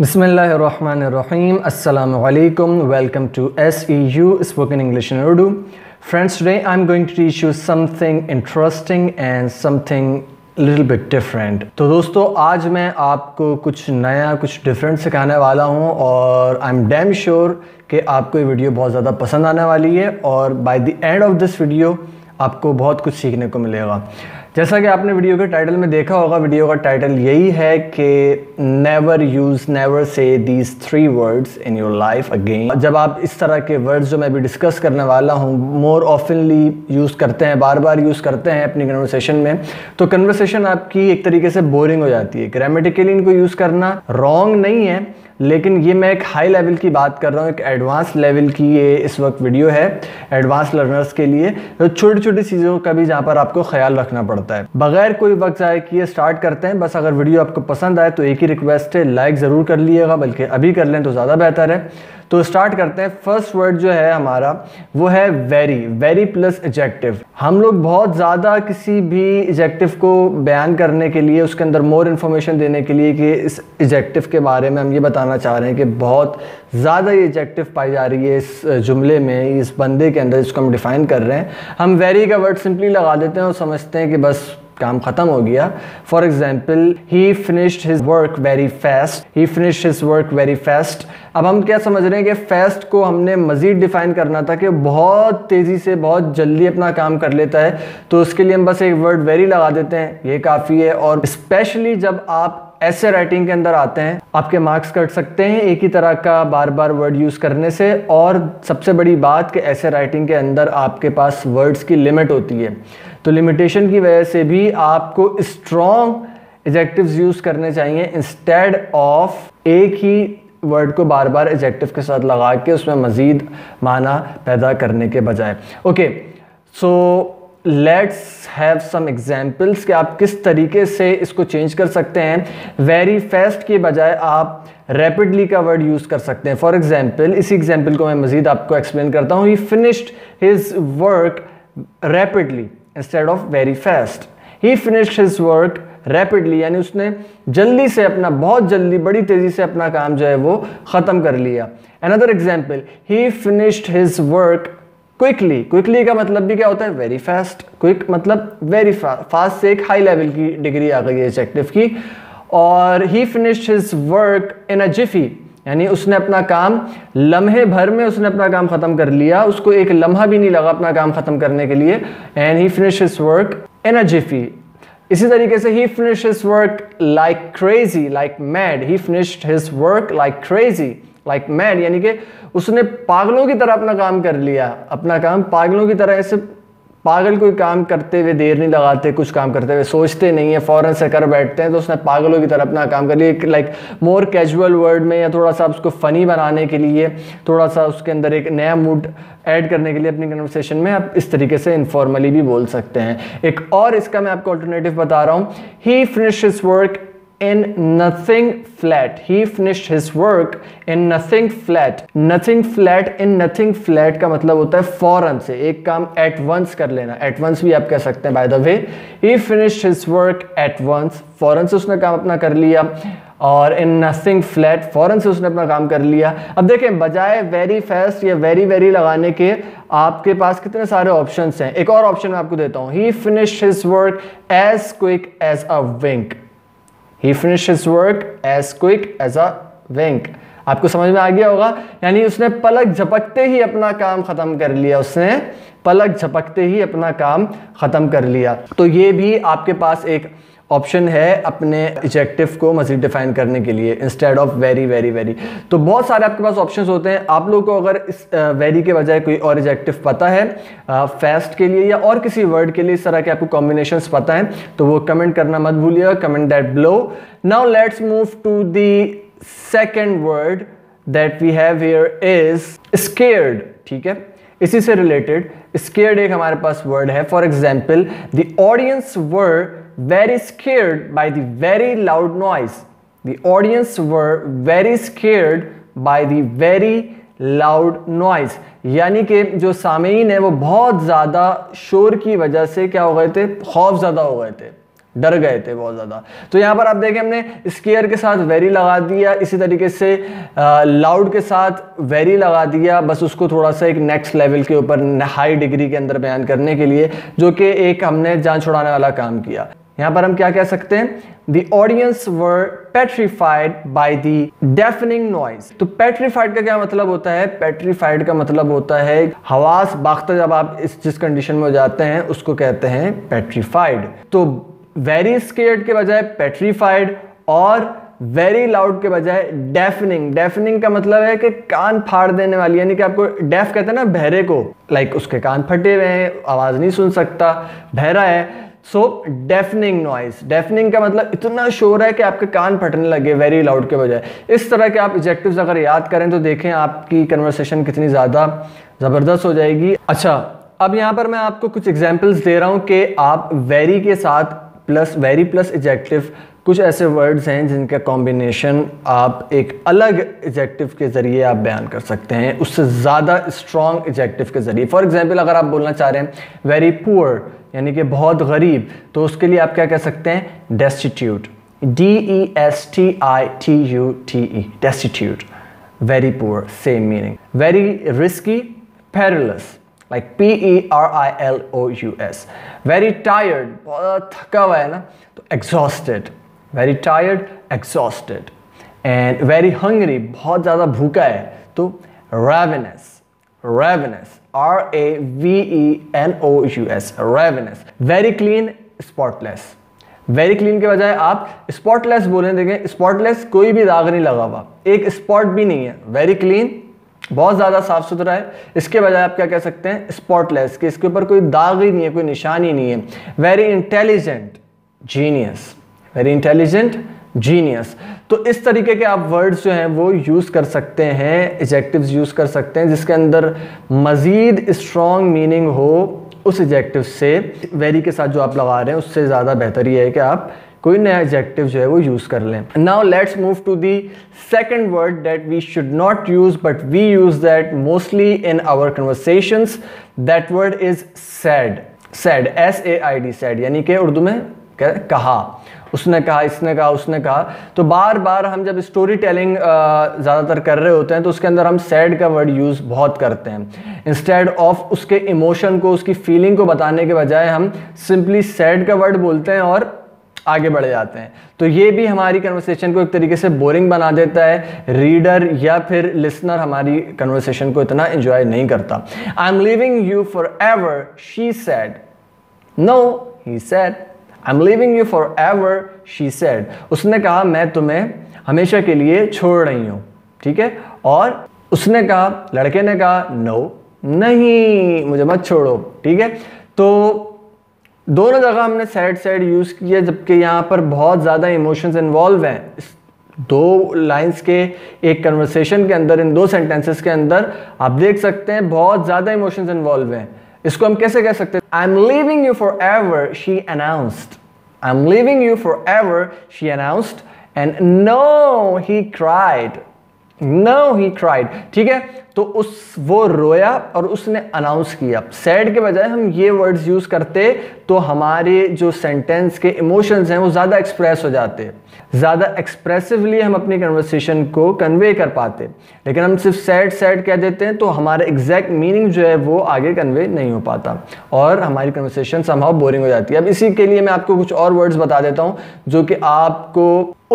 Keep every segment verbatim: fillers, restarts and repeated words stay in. Bismillahirrahmanirrahim. Assalamu alaikum. Welcome to S E U Spoken English in Urdu. Friends, today I'm going to teach you something interesting and something little bit different. तो दोस्तों आज मैं आपको कुछ नया कुछ different सिखाने वाला हूँ और I'm damn sure कि आपको ये वीडियो बहुत ज़्यादा पसंद आने वाली है और by the end of this video आपको बहुत कुछ सीखने को मिलेगा। जैसा कि आपने वीडियो के टाइटल में देखा होगा, वीडियो का टाइटल यही है कि never use, never say these three words in your life again. जब आप इस तरह के वर्ड्स जो मैं भी डिस्कस करने वाला हूँ more oftenly यूज़ करते हैं, बार बार यूज़ करते हैं अपनी कन्वर्सेशन में, तो कन्वर्सेशन आपकी एक तरीके से बोरिंग हो जाती है। ग्रामेटिकली इनको यूज़ करना रॉन्ग नहीं है, लेकिन ये मैं एक हाई लेवल की बात कर रहा हूँ, एक एडवांस लेवल की ये इस वक्त वीडियो है एडवांस लर्नर्स के लिए, तो छोटी छोटी चीज़ों का भी जहाँ पर आपको ख्याल रखना पड़ता है। बगैर कोई वक्त ज़ाया किए स्टार्ट करते हैं। बस अगर वीडियो आपको पसंद आए तो एक ही रिक्वेस्ट है, लाइक ज़रूर कर लीजिएगा, बल्कि अभी कर लें तो ज़्यादा बेहतर है। तो स्टार्ट करते हैं। फर्स्ट वर्ड जो है हमारा वो है वेरी, वेरी प्लस एडजेक्टिव। हम लोग बहुत ज़्यादा किसी भी एडजेक्टिव को बयान करने के लिए, उसके अंदर मोर इन्फॉर्मेशन देने के लिए कि इस एडजेक्टिव के बारे में हम ये बताना चाह रहे हैं कि बहुत ज़्यादा ये एडजेक्टिव पाई जा रही है इस जुमले में, इस बंदे के अंदर, इसको हम डिफाइन कर रहे हैं, हम वेरी का वर्ड सिंपली लगा देते हैं और समझते हैं कि बस काम ख़त्म हो गया। For example, he finished his work very fast, he finished his work very fast. अब हम क्या समझ रहे हैं कि फास्ट को हमने मज़ीद डिफ़ाइन करना था कि बहुत तेज़ी से, बहुत जल्दी अपना काम कर लेता है, तो उसके लिए हम बस एक वर्ड वेरी लगा देते हैं, ये काफ़ी है। और स्पेशली जब आप ऐसे राइटिंग के अंदर आते हैं, आपके मार्क्स कट सकते हैं एक ही तरह का बार बार वर्ड यूज़ करने से। और सबसे बड़ी बात कि ऐसे राइटिंग के अंदर आपके पास वर्ड्स की लिमिट होती है, तो लिमिटेशन की वजह से भी आपको स्ट्रॉन्ग एडजेक्टिव्स यूज़ करने चाहिए इंस्टेड ऑफ एक ही वर्ड को बार बार एडजेक्टिव के साथ लगा के उसमें मज़ीद माना पैदा करने के बजाय। Okay, so let's have some examples कि आप किस तरीके से इसको चेंज कर सकते हैं। वेरी फास्ट के बजाय आप रैपिडली का वर्ड यूज़ कर सकते हैं। फॉर एग्जाम्पल, इसी एग्जाम्पल को मैं मज़ीद आपको एक्सप्लेन करता हूँ। He finished his work rapidly instead of very fast. He finished his work rapidly, यानी उसने जल्दी से अपना, बहुत जल्दी, बड़ी तेज़ी से अपना काम जो है वो ख़त्म कर लिया। Another example, he finished his work quickly. Quickly का मतलब भी क्या होता है? Very fast. क्विक मतलब वेरी फास्ट से एक हाई लेवल की डिग्री आ गई है एडजेक्टिव की। और he finished his work in a jiffy, यानी उसने अपना काम लम्हे भर में, उसने अपना काम ख़त्म कर लिया, उसको एक लम्हा भी नहीं लगा अपना काम ख़त्म करने के लिए। And he finished his work in a jiffy. इसी तरीके से he finished his work like crazy, like mad. He finished his work like crazy, like mad, यानी कि उसने पागलों की तरह अपना काम कर लिया, अपना काम पागलों की तरह। ऐसे पागल कोई काम करते हुए देर नहीं लगाते, कुछ काम करते हुए सोचते नहीं है, फ़ौरन से कर बैठते हैं, तो उसने पागलों की तरह अपना काम कर लिया। लाइक मोर कैजुअल वर्ड में, या थोड़ा सा उसको फ़नी बनाने के लिए, थोड़ा सा उसके अंदर एक नया मूड ऐड करने के लिए अपनी कन्वर्सेशन में, आप इस तरीके से इनफॉर्मली भी बोल सकते हैं। एक और इसका मैं आपको अल्टरनेटिव बता रहा हूँ। He finished his work in nothing flat. He finished his work in nothing flat. Nothing flat, in nothing flat का मतलब होता है फौरन से एक काम at once कर लेना। At once भी आप कह सकते हैं by the way. He finished his work at once. फौरन से उसने काम अपना कर लिया। और in nothing flat, फौरन से उसने अपना काम कर लिया। अब देखें, बजाय very fast या very very लगाने के आपके पास कितने सारे ऑप्शंस हैं। एक और ऑप्शन मैं आपको देता हूँ। He finished his work as quick as a wink. He finished his work as quick as a wink. आपको समझ में आ गया होगा, यानी उसने पलक झपकते ही अपना काम ख़त्म कर लिया, उसने पलक झपकते ही अपना काम ख़त्म कर लिया। तो ये भी आपके पास एक ऑप्शन है अपने एडजेक्टिव को मज़ीद डिफ़ाइन करने के लिए instead of very very very. तो बहुत सारे आपके पास ऑप्शंस होते हैं। आप लोगों को अगर इस वेरी के बजाय कोई और एडजेक्टिव पता है फास्ट के लिए, या और किसी वर्ड के लिए इस तरह के आपको कॉम्बिनेशंस पता हैं, तो वो कमेंट करना मत भूलिएगा। Comment that below. Now let's move to the second word that we have here is scared. ठीक है, इसी से रिलेटेड स्केयर्ड एक हमारे पास वर्ड है। For example, the audience were very scared by the very loud noise. The audience were very scared by the very loud noise. यानी कि जो सामीन है वो बहुत ज़्यादा शोर की वजह से क्या हो गए थे, खौफ ज़्यादा हो गए थे, डर गए थे बहुत ज़्यादा। तो यहाँ पर आप देखें हमने स्केयर के साथ वेरी लगा दिया, इसी तरीके से लाउड के साथ वेरी लगा दिया, बस उसको थोड़ा सा एक नेक्स्ट लेवल के ऊपर हाई डिग्री के अंदर बयान करने के लिए, जो कि एक हमने जान छुड़ाने वाला काम किया। यहाँ पर हम क्या कह सकते हैं, The audience were petrified by the deafening noise। तो petrified का क्या मतलब होता है? petrified का मतलब होता है हवास बाख्ता, जब आप इस जिस कंडीशन में हो जाते हैं उसको कहते हैं petrified। तो very scared के बजाय petrified और वेरी लाउड के बजाय डेफनिंग। डेफनिंग का मतलब है कि कान फाड़ देने वाली, यानी कि आपको डेफ कहते हैं ना बहरे को, लाइक उसके कान फटे हुए हैं, आवाज़ नहीं सुन सकता, बहरा है। सो डेफनिंग नॉइज, डेफनिंग का मतलब इतना शोर है कि आपके कान फटने लगे वेरी लाउड के बजाय। इस तरह के आप एडजेक्टिव्स अगर याद करें तो देखें आपकी कन्वर्सेशन कितनी ज़्यादा ज़बरदस्त हो जाएगी। अच्छा, अब यहाँ पर मैं आपको कुछ एग्जाम्पल्स दे रहा हूँ कि आप वेरी के साथ प्लस वेरी प्लस एडजेक्टिव, कुछ ऐसे वर्ड्स हैं जिनका कॉम्बिनेशन आप एक अलग एडजेक्टिव के ज़रिए आप बयान कर सकते हैं, उससे ज़्यादा स्ट्रॉन्ग एडजेक्टिव के ज़रिए। फॉर एग्जांपल अगर आप बोलना चाह रहे हैं वेरी पुअर, यानी कि बहुत गरीब, तो उसके लिए आप क्या कह सकते हैं, destitute, D E S T I T U T E, destitute, very poor, same meaning. Very risky, perilous, like P E R I L O U S. Very tired, बहुत थका हुआ है ना, तो exhausted, very tired, exhausted. And very hungry, बहुत ज़्यादा भूखा है, तो ravenous, ravenous, R A V E N O U S, ravenous. Very clean, spotless, very clean के बजाय आप स्पॉटलेस बोलें, देखें स्पॉटलेस कोई भी दाग नहीं लगा हुआ, एक स्पॉट भी नहीं है। वेरी क्लीन बहुत ज़्यादा साफ सुथरा है, इसके बजाय आप क्या कह सकते हैं, स्पॉटलेस, कि इसके ऊपर कोई दाग ही नहीं है, कोई निशान ही नहीं है। Very intelligent, genius, very intelligent, genius. तो इस तरीके के आप वर्ड्स जो हैं वो यूज़ कर सकते हैं, एडजेक्टिव्स यूज़ कर सकते हैं जिसके अंदर मज़ीद स्ट्रॉन्ग मीनिंग हो उस एडजेक्टिव से। वेरी के साथ जो आप लगा रहे हैं उससे ज़्यादा बेहतर ये है कि आप कोई नया एडजेक्टिव जो है वो यूज़ कर लें। Now let's move to the second word that we should not use but we use that mostly in our conversations, that word is sad. Sad, S A I D, sad, यानी कि उर्दू में कहा, उसने कहा, इसने कहा, उसने कहा। तो बार बार हम जब स्टोरी टेलिंग ज़्यादातर कर रहे होते हैं तो उसके अंदर हम सैड का वर्ड यूज़ बहुत करते हैं। इंस्टेड ऑफ उसके इमोशन को, उसकी फीलिंग को बताने के बजाय हम सिंपली सैड का वर्ड बोलते हैं और आगे बढ़ जाते हैं। तो ये भी हमारी कन्वर्सेशन को एक तरीके से बोरिंग बना देता है, रीडर या फिर लिसनर हमारी कन्वर्सेशन को इतना एंजॉय नहीं करता। I am leaving you forever, she said, no he said, I'm leaving you forever, she said. उसने कहा मैं तुम्हें हमेशा के लिए छोड़ रही हूँ, ठीक है। और उसने कहा, लड़के ने कहा, no, नहीं मुझे मत छोड़ो, ठीक है। तो दोनों जगह हमने sad sad यूज़ किया, जबकि यहाँ पर बहुत ज़्यादा इमोशंस इन्वॉल्व हैं। इस दो लाइंस के एक कन्वर्सेशन के अंदर, इन दो सेंटेंसेस के अंदर आप देख सकते हैं बहुत ज़्यादा इमोशंस इन्वॉल्व हैं। इसको हम कैसे कह सकते हैं, I am leaving you forever she announced, I am leaving you forever she announced, and no he cried, no he cried, ठीक है। तो उस वो रोया और उसने अनाउंस किया। सैड के बजाय हम ये वर्ड्स यूज करते तो हमारे जो सेंटेंस के इमोशंस हैं वो ज़्यादा एक्सप्रेस हो जाते, ज़्यादा एक्सप्रेसिवली हम अपनी कन्वर्सेशन को कन्वे कर पाते। लेकिन हम सिर्फ सैड सैड कह देते हैं तो हमारा एग्जैक्ट मीनिंग जो है वो आगे कन्वे नहीं हो पाता और हमारी कन्वर्सेशन समहाउ बोरिंग हो जाती है। अब इसी के लिए मैं आपको कुछ और वर्ड्स बता देता हूँ जो कि आपको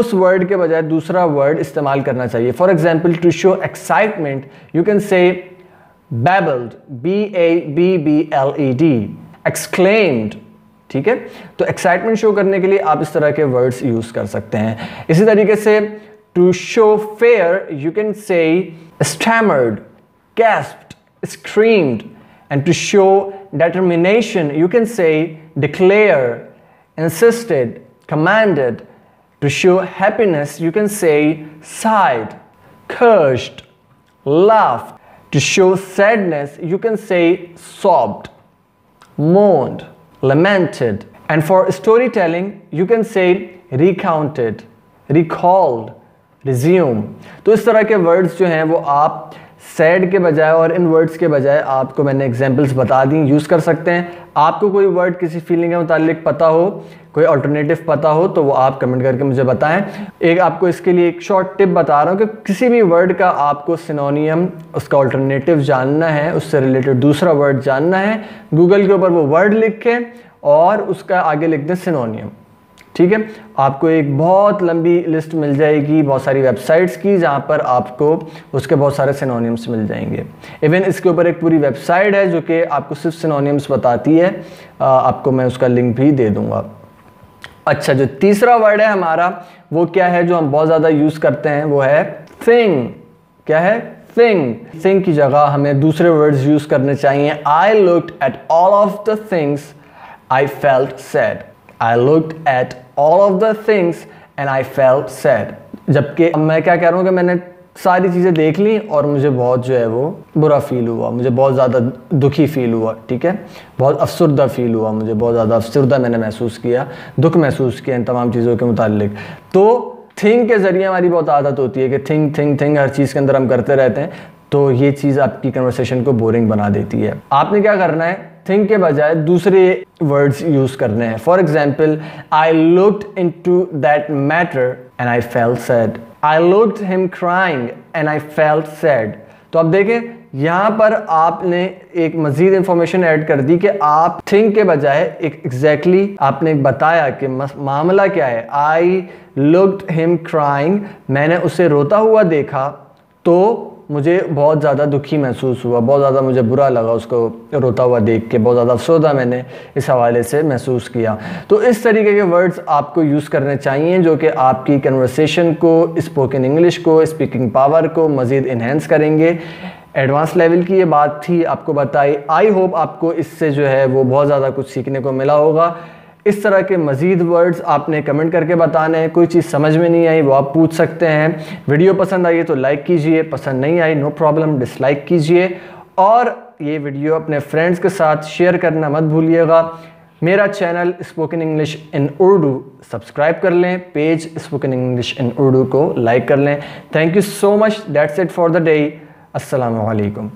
उस वर्ड के बजाय दूसरा वर्ड इस्तेमाल करना चाहिए। For example to show excitement you can say babbled, B A B B L E D, exclaimed, ठीक है। तो एक्साइटमेंट शो करने के लिए आप इस तरह के वर्ड्स यूज कर सकते हैं। इसी तरीके से to show fear you can say stammered, gasped, screamed, and to show determination you can say declare, insisted, commanded, to show happiness you can say sighed, cursed, laughed, to show sadness you can say sobbed, moaned, lamented, and for storytelling you can say recounted, recalled, resumed. तो इस तरह के words जो हैं वो आप said के बजाय और इन वर्ड्स के बजाय आपको मैंने एग्जांपल्स बता दी, यूज़ कर सकते हैं। आपको कोई वर्ड किसी फीलिंग के मुतालिक पता हो, कोई अल्टरनेटिव पता हो तो वो आप कमेंट करके मुझे बताएं। एक आपको इसके लिए एक शॉर्ट टिप बता रहा हूँ कि किसी भी वर्ड का आपको सिनोनियम, उसका अल्टरनेटिव जानना है, उससे रिलेटेड दूसरा वर्ड जानना है, गूगल के ऊपर वो वर्ड लिखें और उसका आगे लिख दें सिनोनियम। ठीक है, आपको एक बहुत लंबी लिस्ट मिल जाएगी बहुत सारी वेबसाइट्स की जहाँ पर आपको उसके बहुत सारे सिनोनिम्स मिल जाएंगे। इवन इसके ऊपर एक पूरी वेबसाइट है जो कि आपको सिर्फ सिनोनिम्स बताती है, आपको मैं उसका लिंक भी दे दूँगा। अच्छा, जो तीसरा वर्ड है हमारा वो क्या है जो हम बहुत ज़्यादा यूज़ करते हैं, वो है थिंग। क्या है? थिंग। थिंग की जगह हमें दूसरे वर्ड्स यूज़ करने चाहिए। I looked at all of the things I felt sad. I looked at all of the things and I felt sad. जबकि मैं क्या कह रहा हूँ कि मैंने सारी चीज़ें देख ली और मुझे बहुत जो है वो बुरा फील हुआ, मुझे बहुत ज़्यादा दुखी फील हुआ। ठीक है, बहुत अफसरदा फील हुआ, मुझे बहुत ज़्यादा अफसरदा मैंने महसूस किया, दुख महसूस किया इन तमाम चीज़ों के मुतालिक। तो थिंग के ज़रिए हमारी बहुत आदत होती है कि थिंग थिंग थिंग हर चीज़ के अंदर हम करते रहते हैं, तो ये चीज़ आपकी कन्वर्सेशन को बोरिंग बना देती है। आपने क्या करना है, थिंक के बजाय दूसरे वर्ड्स यूज़ करने हैं। For example, I looked into that matter and I felt sad. I looked him crying and I felt sad. तो आप देखें यहाँ पर आपने एक मज़ीद इंफॉर्मेशन ऐड कर दी कि आप थिंक के बजाय एक एग्जैक्टली exactly आपने बताया कि मामला क्या है। आई लुक्ड हिम क्राइंग, मैंने उसे रोता हुआ देखा तो मुझे बहुत ज़्यादा दुखी महसूस हुआ, बहुत ज़्यादा मुझे बुरा लगा उसको रोता हुआ देख के, बहुत ज़्यादा अफसोदा मैंने इस हवाले से महसूस किया। तो इस तरीके के वर्ड्स आपको यूज़ करने चाहिए जो कि आपकी कन्वर्सेशन को, स्पोकन इंग्लिश को, स्पीकिंग पावर को मज़ीद इन्हेंस करेंगे। एडवांस लेवल की ये बात थी, आपको बताई। आई होप आपको इससे जो है वो बहुत ज़्यादा कुछ सीखने को मिला होगा। इस तरह के मज़ीद वर्ड्स आपने कमेंट करके बताने हैं। कोई चीज़ समझ में नहीं आई वो आप पूछ सकते हैं। वीडियो पसंद आई तो लाइक कीजिए, पसंद नहीं आई नो प्रॉब्लम, डिसलाइक कीजिए। और ये वीडियो अपने फ्रेंड्स के साथ शेयर करना मत भूलिएगा। मेरा channel spoken English in Urdu subscribe कर लें, page spoken English in Urdu को लाइक कर लें। Thank you so much, that's it for the day. अस्सलामु अलैकुम।